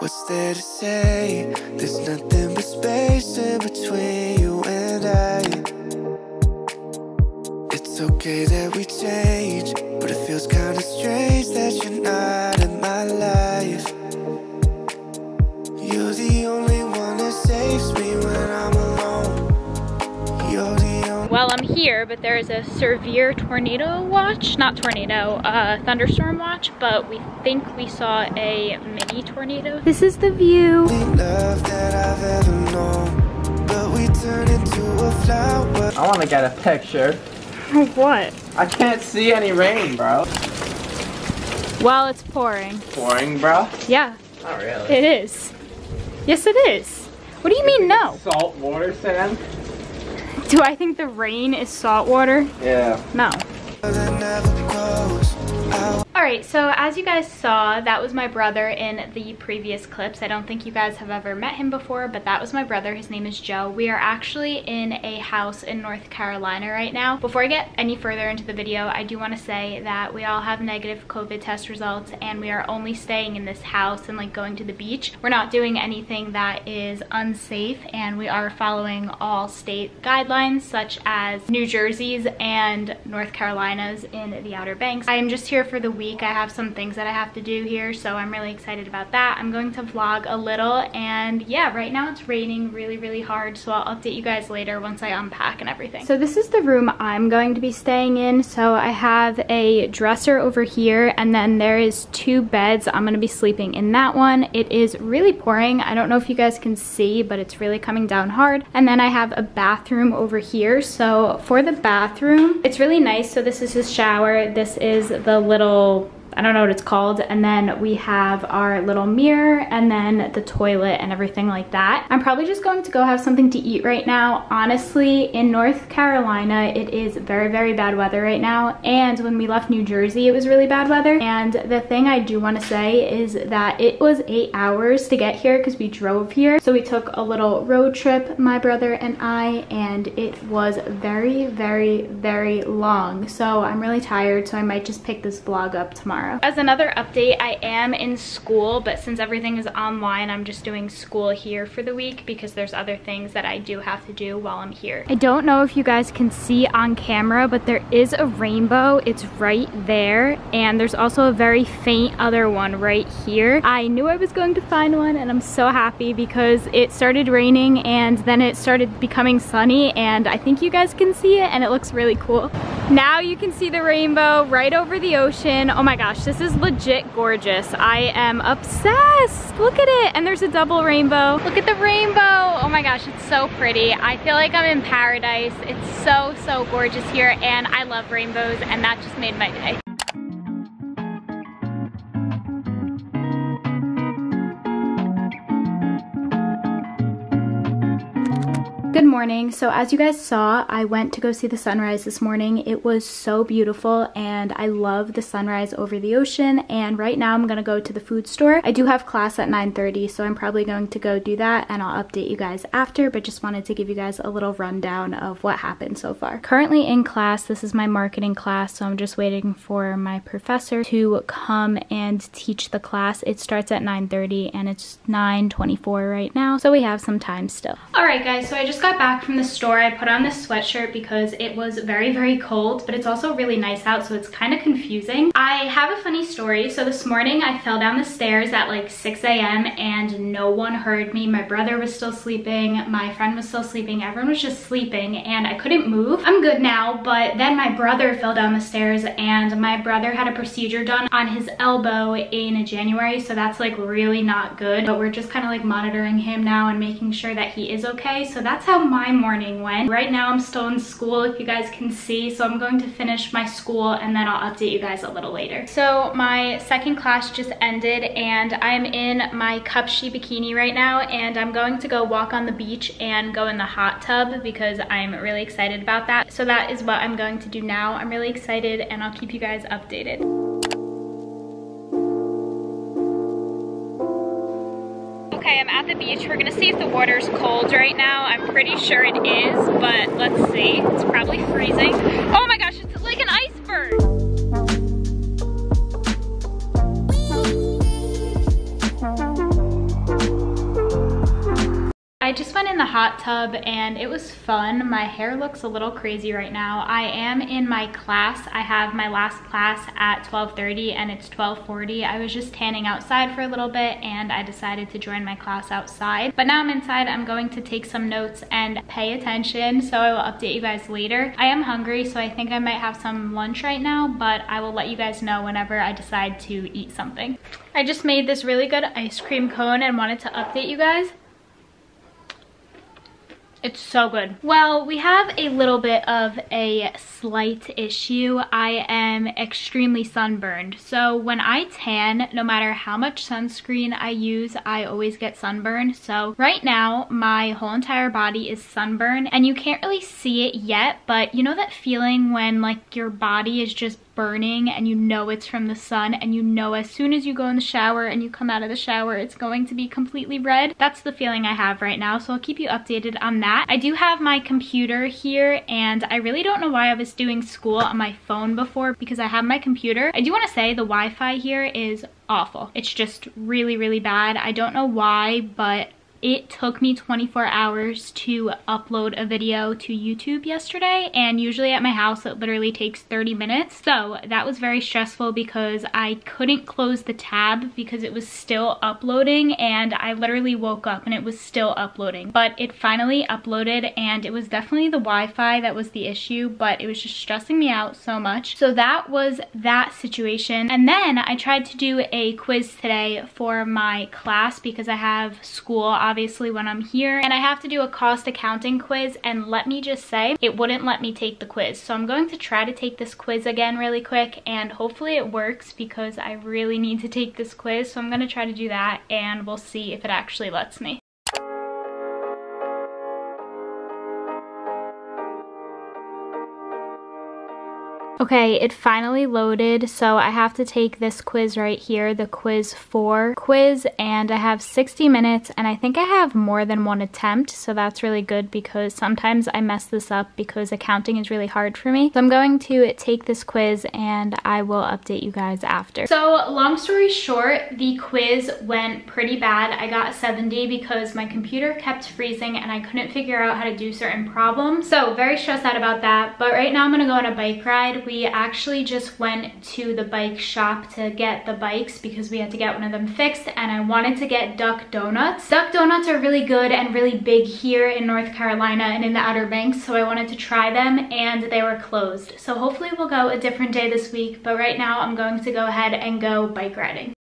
What's there to say? There's nothing but space in between you and I. It's okay that we change, but it feels kinda strange that you're not in my life. You're the only one that saves me when I'm alone. You're the only. Well, I'm here, but there is a severe tornado watch, not tornado, thunderstorm watch, but we think we saw a mini tornado. This is the view. Love that I've ever known, but we turn into a flower. I want to get a picture. Of what? I can't see any rain, bro. Well, it's pouring. Pouring, bro? Yeah. Not really. It is. Yes, it is. What do you mean, no? Salt water, Sam? Do I think the rain is salt water? Yeah. No. Alright, so as you guys saw, that was my brother in the previous clips. I don't think you guys have ever met him before, but that was my brother. His name is Joe. We are actually in a house in North Carolina right now. Before I get any further into the video, I do want to say that we all have negative COVID test results and we are only staying in this house and like going to the beach. We're not doing anything that is unsafe and we are following all state guidelines such as New Jersey's and North Carolina's in the Outer Banks. I am just here for the week. I have some things that I have to do here, so I'm really excited about that. I'm going to vlog a little, and yeah, right now it's raining really hard, so I'll update you guys later once I unpack and everything. So this is the room I'm going to be staying in. So I have a dresser over here, and then there is two beds. I'm going to be sleeping in that one. It is really pouring. I don't know if you guys can see, but it's really coming down hard. And then I have a bathroom over here. So for the bathroom, it's really nice. So this is his shower. This is the little, I don't know what it's called, and then we have our little mirror and then the toilet and everything like that. I'm probably just going to go have something to eat right now. Honestly, in North Carolina, it is very bad weather right now, and when we left New Jersey, it was really bad weather. And the thing I do want to say is that it was 8 hours to get here because we drove here. So we took a little road trip, my brother and I, and it was very long. So I'm really tired, so I might just pick this vlog up tomorrow. As another update, I am in school, but since everything is online, I'm just doing school here for the week because there's other things that I do have to do while I'm here. I don't know if you guys can see on camera, but there is a rainbow. It's right there, and there's also a very faint other one right here. I knew I was going to find one, and I'm so happy because it started raining and then it started becoming sunny, and I think you guys can see it, and it looks really cool. Now you can see the rainbow right over the ocean. Oh my gosh. This is legit gorgeous. I am obsessed. Look at it. And there's a double rainbow. Look at the rainbow. Oh my gosh, it's so pretty. I feel like I'm in paradise. It's so gorgeous here, and I love rainbows, and that just made my day. Good morning. So as you guys saw, I went to go see the sunrise this morning. It was so beautiful, and I love the sunrise over the ocean. And right now I'm gonna go to the food store. I do have class at 9:30, so I'm probably going to go do that, and I'll update you guys after, but just wanted to give you guys a little rundown of what happened so far. Currently in class, this is my marketing class, so I'm just waiting for my professor to come and teach the class. It starts at 9:30 and it's 9:24 right now, so we have some time still. Alright guys, so I just got back from the store. I put on this sweatshirt because it was very cold, but it's also really nice out, so it's kind of confusing. I have a funny story. So this morning I fell down the stairs at like 6 a.m. and no one heard me. My brother was still sleeping, my friend was still sleeping, everyone was just sleeping, and I couldn't move. I'm good now, but then my brother fell down the stairs, and my brother had a procedure done on his elbow in January, so that's like really not good, but we're just kind of like monitoring him now and making sure that he is okay. So that's how my morning went. Right now I'm still in school, if you guys can see, so I'm going to finish my school and then I'll update you guys a little later. So my second class just ended, and I'm in my Cupshi bikini right now, and I'm going to go walk on the beach and go in the hot tub because I'm really excited about that. So that is what I'm going to do now. I'm really excited, and I'll keep you guys updated. Okay, I'm at the beach. We're gonna see if the water's cold right now. I'm pretty sure it is, but let's see. It's probably freezing. Oh my gosh, it's like an iceberg. just went in the hot tub and it was fun. My hair looks a little crazy right now. I am in my class. I have my last class at 12:30 and it's 12:40. I was just tanning outside for a little bit and I decided to join my class outside. But now I'm inside, I'm going to take some notes and pay attention. So I will update you guys later. I am hungry, so I think I might have some lunch right now, but I will let you guys know whenever I decide to eat something. I just made this really good ice cream cone and wanted to update you guys. It's so good. Well, we have a little bit of a slight issue. I am extremely sunburned. So when I tan, no matter how much sunscreen I use, I always get sunburned. So right now, my whole entire body is sunburned and you can't really see it yet, but you know that feeling when like your body is just burning and you know it's from the sun and you know as soon as you go in the shower and you come out of the shower it's going to be completely red? That's the feeling I have right now, so I'll keep you updated on that. I do have my computer here and I really don't know why I was doing school on my phone before because I have my computer. I do want to say the Wi-Fi here is awful. It's just really, really bad. I don't know why, but it took me 24 hours to upload a video to YouTube yesterday, and usually at my house it literally takes 30 minutes. So that was very stressful because I couldn't close the tab because it was still uploading, and I literally woke up and it was still uploading. But it finally uploaded, and it was definitely the Wi-Fi that was the issue, but it was just stressing me out so much. So that was that situation. And then I tried to do a quiz today for my class because I have school obviously when I'm here, and I have to do a cost accounting quiz, and let me just say it wouldn't let me take the quiz. So I'm going to try to take this quiz again really quick and hopefully it works because I really need to take this quiz. So I'm going to try to do that and we'll see if it actually lets me. Okay, it finally loaded, so I have to take this quiz right here, the quiz 4 quiz, and I have 60 minutes, and I think I have more than one attempt, so that's really good because sometimes I mess this up because accounting is really hard for me. So I'm going to take this quiz, and I will update you guys after. So long story short, the quiz went pretty bad. I got 70 because my computer kept freezing, and I couldn't figure out how to do certain problems, so very stressed out about that, but right now I'm gonna go on a bike ride. We actually just went to the bike shop to get the bikes because we had to get one of them fixed, and I wanted to get Duck Donuts. Duck Donuts are really good and really big here in North Carolina and in the Outer Banks, so I wanted to try them, and they were closed. So hopefully we'll go a different day this week, but right now I'm going to go ahead and go bike riding.